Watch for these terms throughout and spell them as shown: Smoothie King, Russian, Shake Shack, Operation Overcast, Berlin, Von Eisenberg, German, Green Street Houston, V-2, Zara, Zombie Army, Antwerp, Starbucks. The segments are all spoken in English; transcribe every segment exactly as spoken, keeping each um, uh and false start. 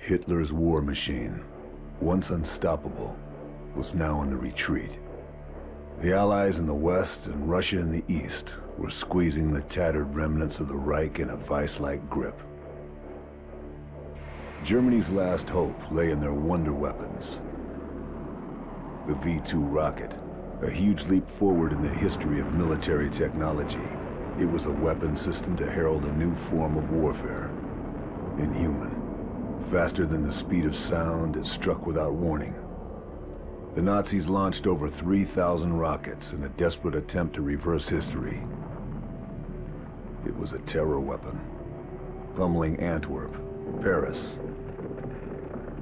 Hitler's war machine, once unstoppable, was now on the retreat. The Allies in the West and Russia in the East were squeezing the tattered remnants of the Reich in a vice-like grip. Germany's last hope lay in their wonder weapons. The V two rocket, a huge leap forward in the history of military technology. It was a weapon system to herald a new form of warfare, inhuman. Faster than the speed of sound, it struck without warning. The Nazis launched over three thousand rockets in a desperate attempt to reverse history. It was a terror weapon, pummeling Antwerp, Paris,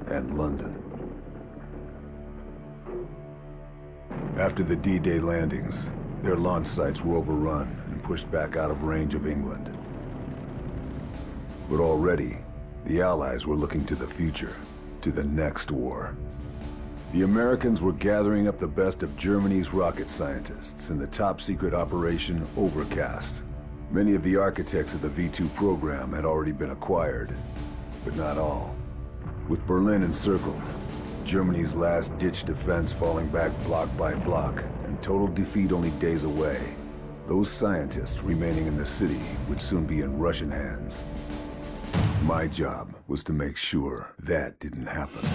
and London. After the D-Day landings, their launch sites were overrun and pushed back out of range of England. But already, the Allies were looking to the future, to the next war. The Americans were gathering up the best of Germany's rocket scientists in the top-secret Operation Overcast. Many of the architects of the V two program had already been acquired, but not all. With Berlin encircled, Germany's last-ditch defense falling back block by block, and total defeat only days away, those scientists remaining in the city would soon be in Russian hands. My job was to make sure that didn't happen.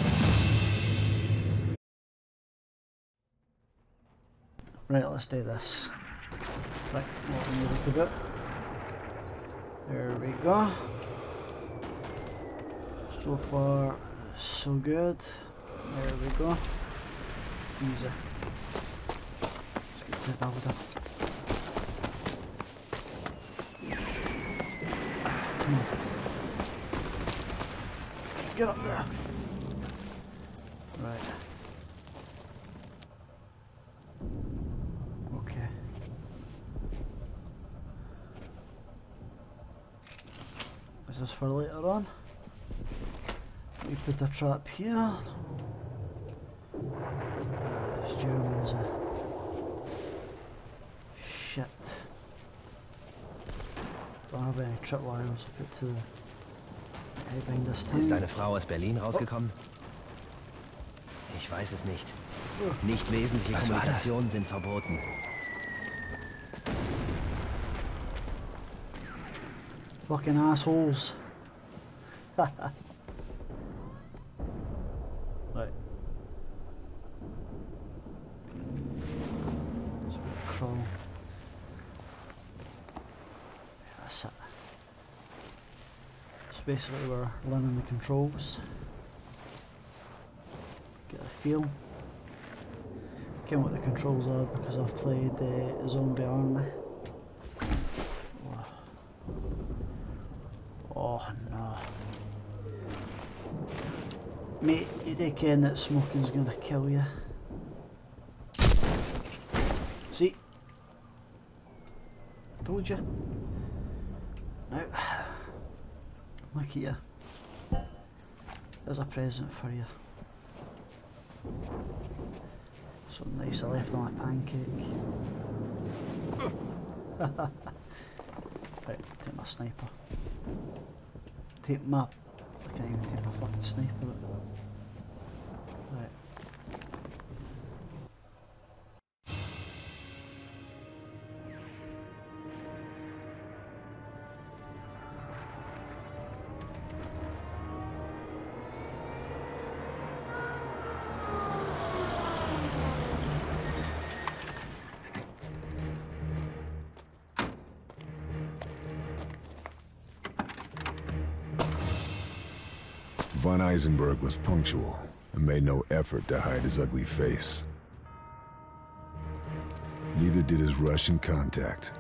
Right, let's do this. Right, what we needed to do. There we go. So far, so good. There we go. Easy. Let's get to the builder. Hmm. Get up there. Right. Okay. Is this for later on? We put a trap here. Uh, these Germans are shit. Don't have any trip wires to put to the. Ist deine Frau aus Berlin rausgekommen? Ich weiß es nicht. Nicht wesentliche Kommunikationen sind verboten. Fucking assholes. Right. Crawl. That's it. Basically, we're learning the controls. Get a feel. Can't what the controls are because I've played uh, Zombie Army. Oh. Oh no, mate! You take care that smoking's gonna kill you. See, I told you. Now. Look here. There's a present for you. Something nice I left on my pancake. Right, take my sniper. Take my... I can't even take my fucking sniper. Right. Von Eisenberg was punctual and made no effort to hide his ugly face. Neither did his Russian contact.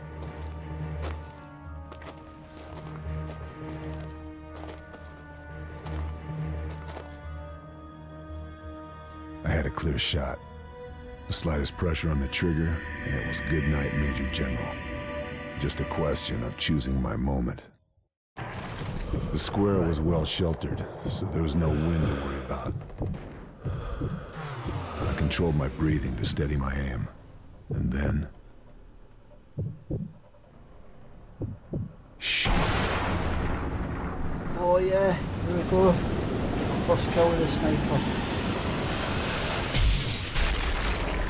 I had a clear shot. The slightest pressure on the trigger, and it was good night, Major General. Just a question of choosing my moment. The square was well sheltered, so there was no wind to worry about. I controlled my breathing to steady my aim, and then... Shit! Oh yeah, here we go. First kill with a sniper.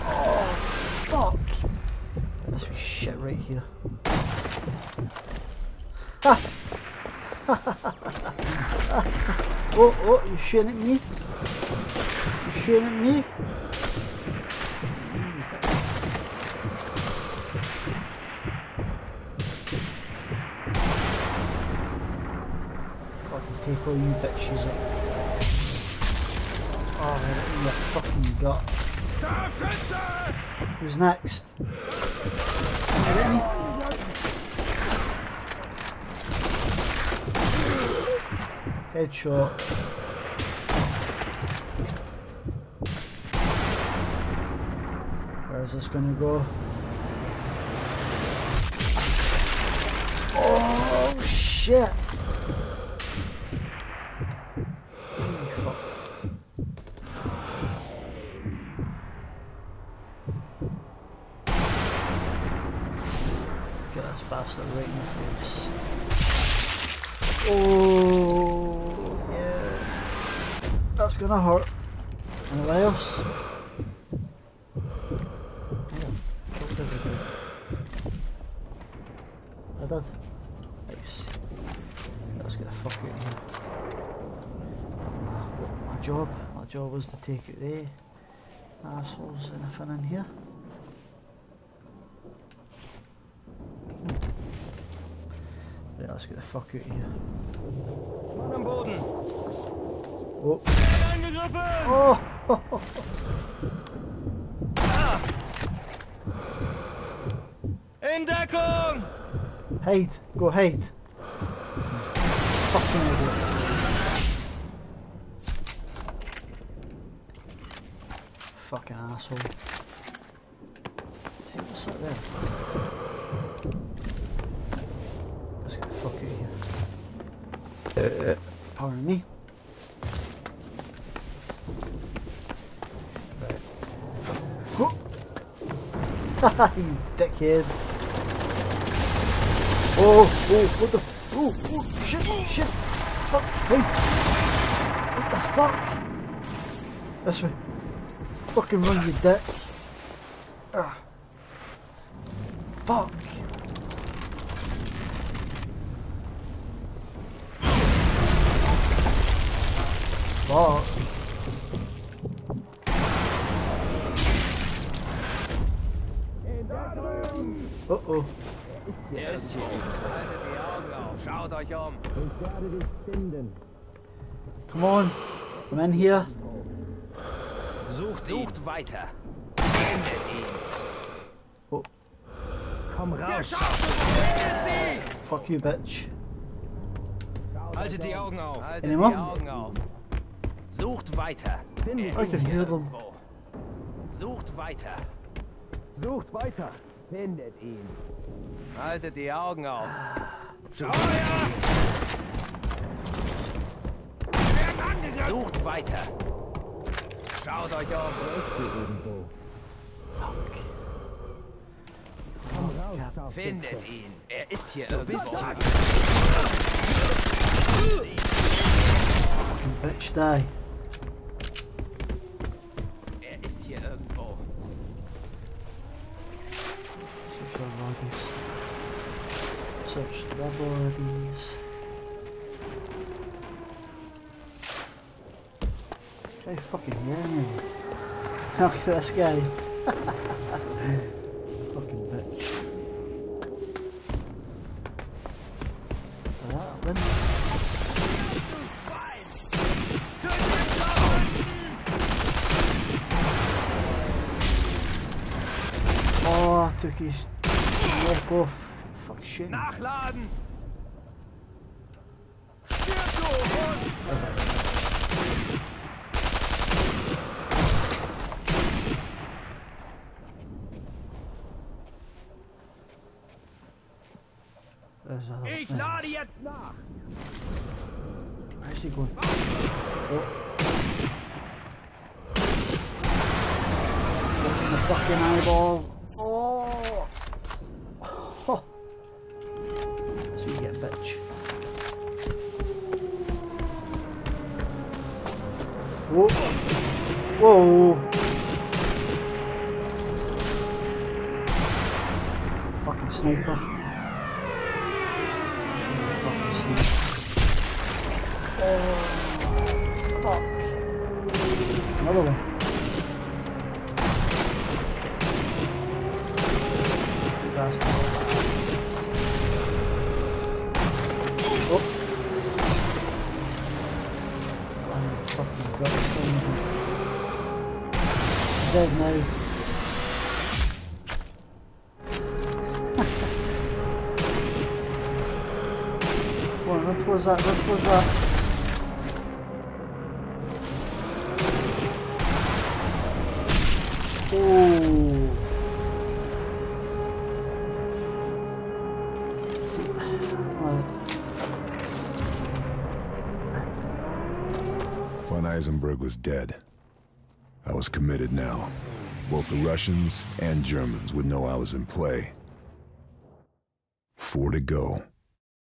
Oh, fuck! This was shit right here. Ha! Oh, oh, you're shooting at me? You're shooting at me? Take all you bitches up. Oh, right in your fucking gut. Who's next? Headshot. Where is this gonna go? Oh shit! Right in the face. Oh, yeah. That's gonna hurt. And what else? Killed everything. I did. Nice. Let's get the fuck out of here. My job, my job was to take out the assholes. Anything in here? Let's get the fuck out of here. Oh. Oh. In Deckung! Hide, go hide. Fucking idiot. Fucking asshole. See what's that there? Fuck out of here. Uh, Pardon me. Right. Oh. You dickheads. Oh, oh, what the f. Oh, oh, shit, shit. Fuck, hey. What the fuck? This way. Fucking run, you dick. Ah. Fuck. Oh. Uh oh. Yes. Come on. Come in here. Sucht, sucht weiter. Oh. Komm raus. Fuck you, bitch. Haltet die Augen auf. Anyone? Sucht weiter. I can hear them. Sucht weiter. Sucht weiter. Findet ihn. Haltet die Augen auf. Schau her! Sucht weiter. Schaut euch auf. Fuck. Findet ihn. Er ist hier irgendwo. Fucking bitch, die. Search the bodies. Hey, fucking man. Look at this guy. Fucking bitch. That oh, I took his neck off. Fuck shit. Nachladen! Ich lade jetzt nach! Where's he going? Oh. Look in the fucking eyeball. Oh! Oh. That's what you get, bitch. Whoa. Whoa. Fucking sniper. Fucking sniper. Oh. Fuck. Another one. Dead now. Come on, run towards that, run towards that. Oh. See. Right. Von Eisenberg was dead. I was committed now. Both the Russians and Germans would know I was in play. Four to go.